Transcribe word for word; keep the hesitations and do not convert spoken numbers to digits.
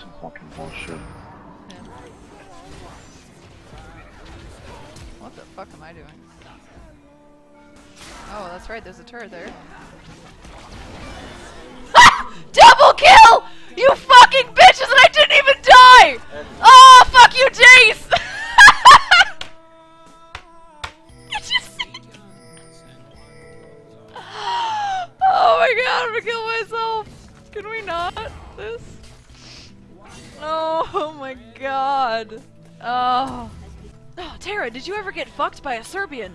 some fucking bullshit. Yeah. What the fuck am I doing? Oh, that's right, there's a turret there. Double kill! You fucking bitches, and I didn't even die! Oh, fuck you, Jayce! Oh my god, I'm gonna kill myself! Can we not? This? Oh, oh my god. Oh. Oh, Tara, did you ever get fucked by a Serbian?